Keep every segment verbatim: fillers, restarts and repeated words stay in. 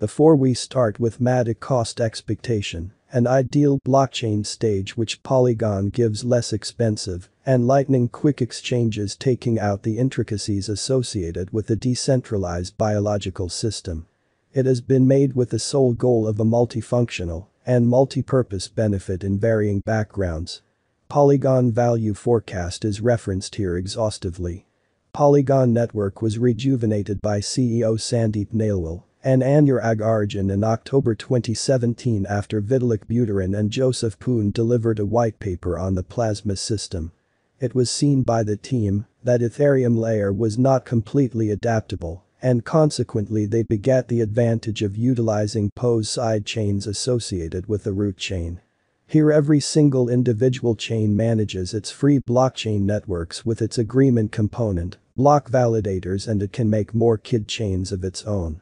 Before we start with M A D, cost expectation, an ideal blockchain stage which Polygon gives less expensive and lightning quick exchanges, taking out the intricacies associated with a decentralized biological system. It has been made with the sole goal of a multifunctional and multipurpose benefit in varying backgrounds. Polygon value forecast is referenced here exhaustively. Polygon network was rejuvenated by C E O Sandeep Nailwal and Anurag Origin in October twenty seventeen after Vitalik Buterin and Joseph Poon delivered a white paper on the plasma system. It was seen by the team that Ethereum layer was not completely adaptable, and consequently they begat the advantage of utilizing PoS sidechains associated with the root chain. Here every single individual chain manages its free blockchain networks with its agreement component, block validators, and it can make more kid chains of its own.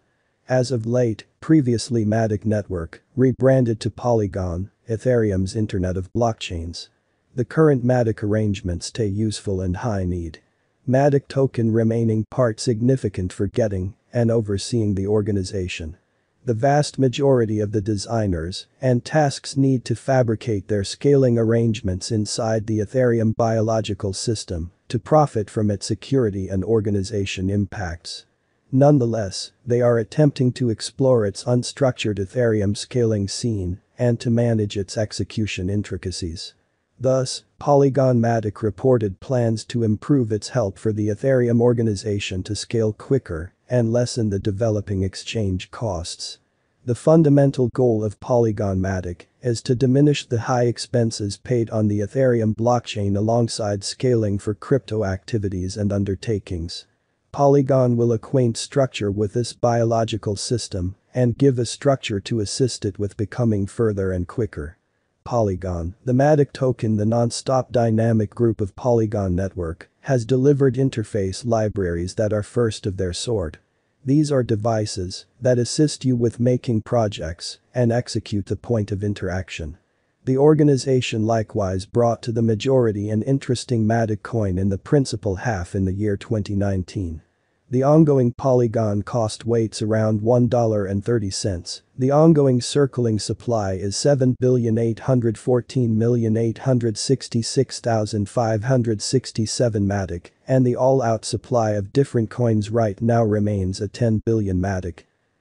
As of late, previously M A D network, rebranded to Polygon, Ethereum's Internet of Blockchains. The current M A D arrangements stay useful and high need. M A D token remaining part significant for getting and overseeing the organization. The vast majority of the designers and tasks need to fabricate their scaling arrangements inside the Ethereum biological system to profit from its security and organization impacts. Nonetheless, they are attempting to explore its unstructured Ethereum scaling scene and to manage its execution intricacies. Thus, Polygon M A D reported plans to improve its help for the Ethereum organization to scale quicker and lessen the developing exchange costs. The fundamental goal of Polygon M A D is to diminish the high expenses paid on the Ethereum blockchain alongside scaling for crypto activities and undertakings. Polygon will acquaint structure with this biological system and give a structure to assist it with becoming further and quicker. Polygon, the M A D token, the non-stop dynamic group of Polygon network, has delivered interface libraries that are first of their sort. These are devices that assist you with making projects and execute the point of interaction. The organization likewise brought to the majority an interesting M A D coin in the principal half in the year twenty nineteen. The ongoing Polygon cost weights around one dollar and thirty cents. The ongoing circling supply is seven billion eight hundred fourteen million eight hundred sixty-six thousand five hundred sixty-seven M A D, and the all-out supply of different coins right now remains at ten billion M A D.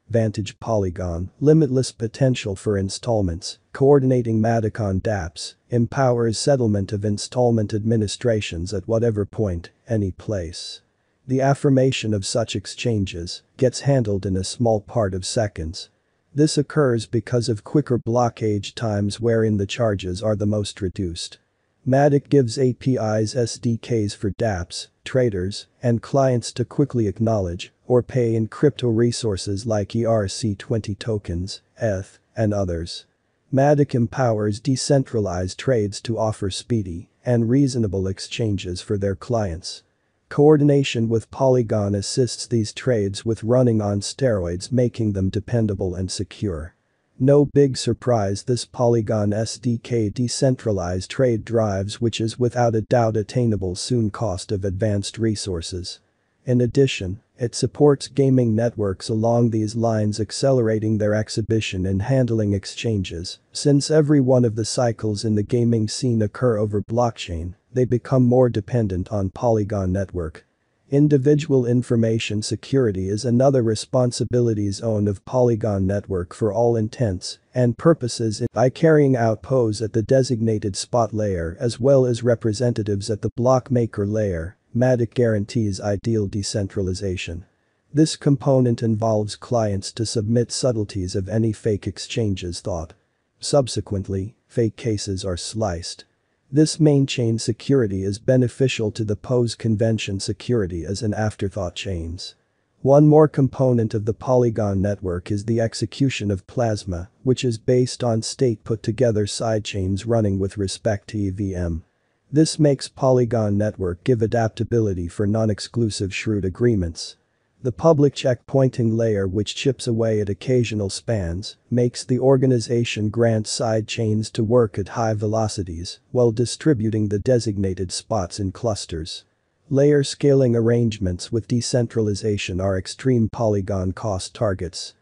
Vantage Polygon, limitless potential for installments, coordinating M A D on dApps, empowers settlement of installment administrations at whatever point, any place. The affirmation of such exchanges gets handled in a small part of seconds. This occurs because of quicker blockage times wherein the charges are the most reduced. M A D gives A P Is, S D Ks for dApps, traders, and clients to quickly acknowledge or pay in crypto resources like E R C twenty tokens, E T H, and others. M A D empowers decentralized trades to offer speedy and reasonable exchanges for their clients. Coordination with Polygon assists these trades with running on steroids, making them dependable and secure. No big surprise, this Polygon S D K decentralized trade drives, which is without a doubt attainable soon, cost of advanced resources. In addition, it supports gaming networks along these lines, accelerating their exhibition and handling exchanges. Since every one of the cycles in the gaming scene occur over blockchain, they become more dependent on Polygon network. Individual information security is another responsibility zone of Polygon network for all intents and purposes, by carrying out P O S at the designated spot layer as well as representatives at the block maker layer. M A D guarantees ideal decentralization. This component involves clients to submit subtleties of any fake exchanges thought. Subsequently, fake cases are sliced. This main chain security is beneficial to the P O S convention security as an afterthought chains. One more component of the Polygon network is the execution of Plasma, which is based on state put together sidechains running with respect to E V M. This makes Polygon network give adaptability for non-exclusive shrewd agreements. The public checkpointing layer, which chips away at occasional spans, makes the organization grant sidechains to work at high velocities while distributing the designated spots in clusters. Layer scaling arrangements with decentralization are extreme Polygon cost targets.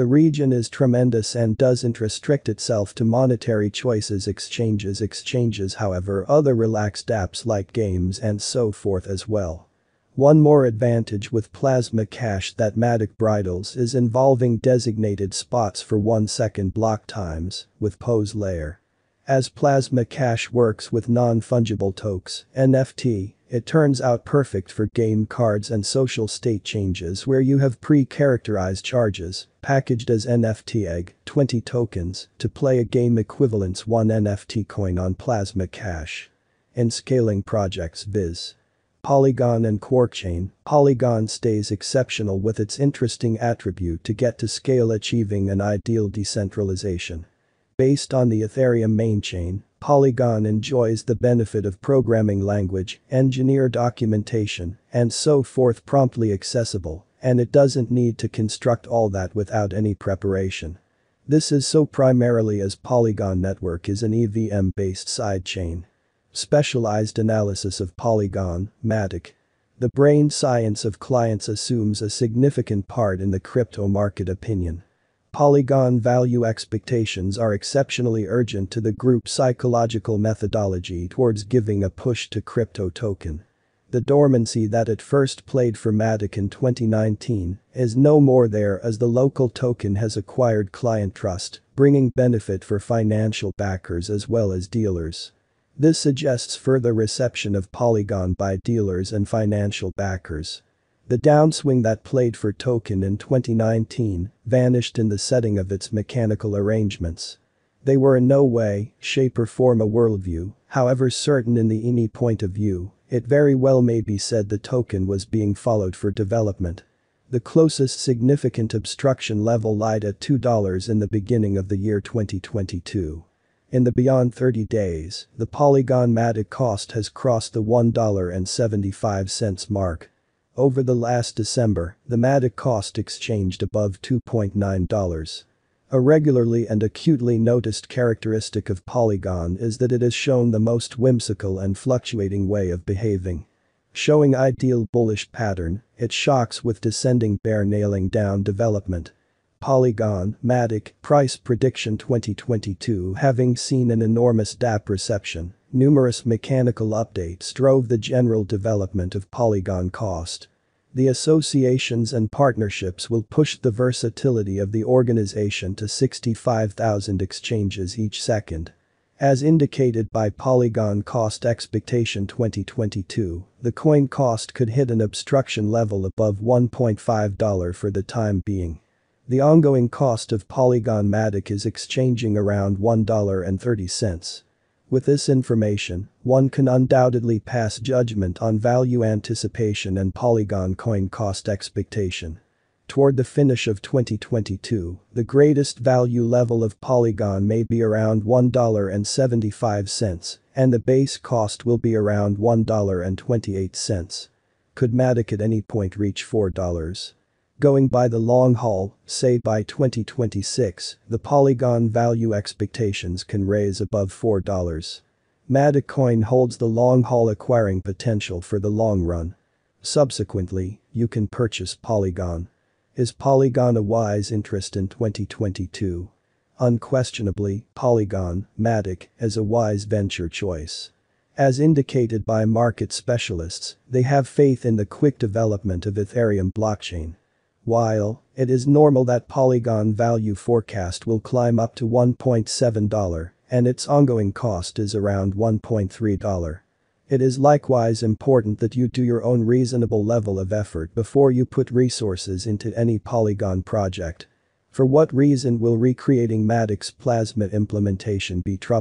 The region is tremendous and doesn't restrict itself to monetary choices exchanges exchanges however other relaxed dApps like games and so forth as well. One more advantage with Plasma Cash that Matic bridles is involving designated spots for one second block times with P O S layer. As Plasma Cash works with non-fungible tokens, N F T, it turns out perfect for game cards and social state changes where you have pre-characterized charges, packaged as N F T egg, twenty tokens, to play a game equivalents one N F T coin on Plasma Cash. In scaling projects viz. Polygon and Quarkchain, Polygon stays exceptional with its interesting attribute to get to scale achieving an ideal decentralization. Based on the Ethereum mainchain, Polygon enjoys the benefit of programming language, engineer documentation, and so forth promptly accessible, and it doesn't need to construct all that without any preparation. This is so primarily as Polygon Network is an E V M-based sidechain. Specialized analysis of Polygon, Matic. The brain science of clients assumes a significant part in the crypto market opinion. Polygon value expectations are exceptionally urgent to the group's psychological methodology towards giving a push to crypto token. The dormancy that at first played for Matic in twenty nineteen is no more there as the local token has acquired client trust, bringing benefit for financial backers as well as dealers. This suggests further reception of Polygon by dealers and financial backers. The downswing that played for token in twenty nineteen vanished in the setting of its mechanical arrangements. They were in no way, shape or form a worldview, however certain in the E N I point of view, it very well may be said the token was being followed for development. The closest significant obstruction level lied at two dollars in the beginning of the year twenty twenty-two. In the beyond thirty days, the Polygon Matic cost has crossed the one dollar and seventy-five cents mark. Over the last December, the Matic cost exchanged above two point nine dollars. A regularly and acutely noticed characteristic of Polygon is that it has shown the most whimsical and fluctuating way of behaving. Showing ideal bullish pattern, it shocks with descending bear nailing down development. Polygon, Matic, price prediction twenty twenty-two. Having seen an enormous dApp reception, numerous mechanical updates drove the general development of Polygon cost. The associations and partnerships will push the versatility of the organization to sixty-five thousand exchanges each second. As indicated by Polygon cost expectation twenty twenty-two, the coin cost could hit an obstruction level above one dollar and fifty cents for the time being. The ongoing cost of Polygon Matic is exchanging around one dollar and thirty cents. With this information, one can undoubtedly pass judgment on value anticipation and Polygon coin cost expectation. Toward the finish of twenty twenty-two, the greatest value level of Polygon may be around one dollar and seventy-five cents, and the base cost will be around one dollar and twenty-eight cents. Could Matic at any point reach four dollars? Going by the long haul, say by twenty twenty-six, the Polygon value expectations can raise above four dollars. Matic coin holds the long haul acquiring potential for the long run. Subsequently, you can purchase Polygon. Is Polygon a wise interest in twenty twenty-two? Unquestionably, Polygon, Matic, is a wise venture choice. As indicated by market specialists, they have faith in the quick development of Ethereum blockchain. While it is normal that Polygon value forecast will climb up to one dollar and seven cents and its ongoing cost is around one dollar and three cents. It is likewise important that you do your own reasonable level of effort before you put resources into any Polygon project. For what reason will recreating Matic's Plasma implementation be troublesome?